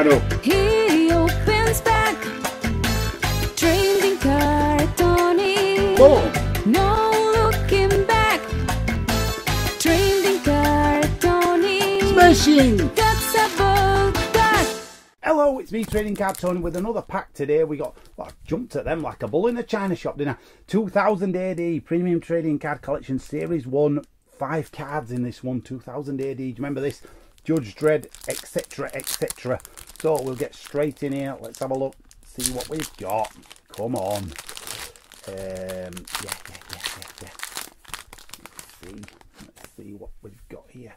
Claro. He opens back. Trading Card Tony. Oh. No looking back. Trading Card Tony. Smashing. That's about that. Hello, it's me, Trading Card Tony, with another pack today. We got, well, I jumped at them like a bull in a china shop, didn't I? 2000 AD Premium Trading Card Collection Series 1. 5 cards in this one, 2000 AD. Do you remember this? Judge Dredd, etc., etc. So we'll get straight in here. Let's have a look, see what we've got. Come on. Yeah. Let's see what we've got here.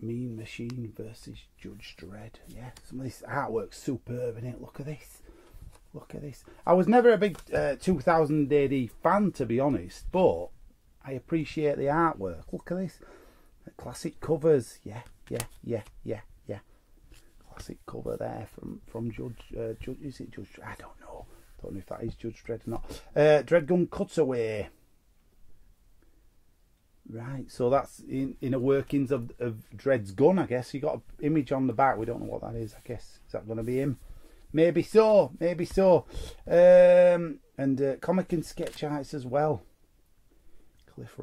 Mean Machine versus Judge Dredd. Yeah, some of this artwork's superb, isn't it? Look at this. Look at this. I was never a big 2000 AD fan, to be honest, but I appreciate the artwork. Look at this. Classic covers. Yeah. Classic cover there from Judge. Is it Judge? I don't know. Don't know if that is Judge Dredd or not. Dredd Gun Cutaway. Right, so that's in the workings of Dredd's gun, I guess. You got an image on the back. We don't know what that is, I guess. Is that going to be him? Maybe so. Maybe so. And comic and sketch arts as well. Cliff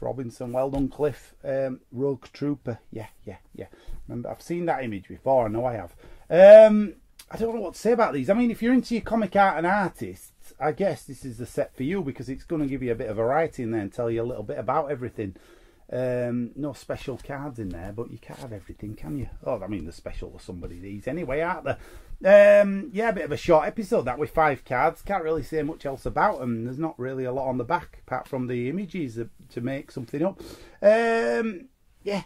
Robinson, well done, Cliff. Rogue Trooper, yeah. Remember, I've seen that image before, I know I have. I don't know what to say about these. I mean, if you're into your comic art and artists, I guess this is the set for you, because it's going to give you a bit of variety in there and tell you a little bit about everything. No special cards in there, but you can't have everything, can you? Oh, I mean, they're special to somebody, these anyway, aren't they? Yeah, a bit of a short episode that with 5 cards. Can't really say much else about them. There's not really a lot on the back apart from the images to make something up. Yeah.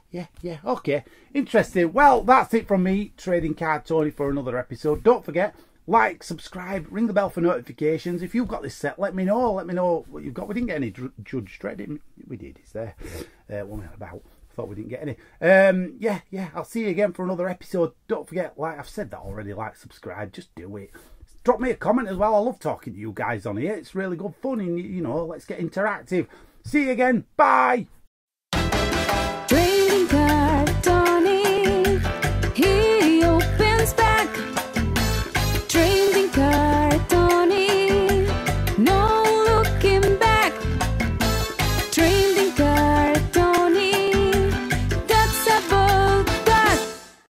Okay, interesting. Well, that's it from me, Trading Card Tony, for another episode. Don't forget, like, subscribe, ring the bell for notifications. If you've got this set, let me know. Let me know what you've got. We didn't get any Judge Dredd. We did. It's there. One about. Thought we didn't get any. Yeah. I'll see you again for another episode. Don't forget, like I've said that already, like, subscribe. Just do it. Drop me a comment as well. I love talking to you guys on here. It's really good fun, and you know, let's get interactive. See you again. Bye.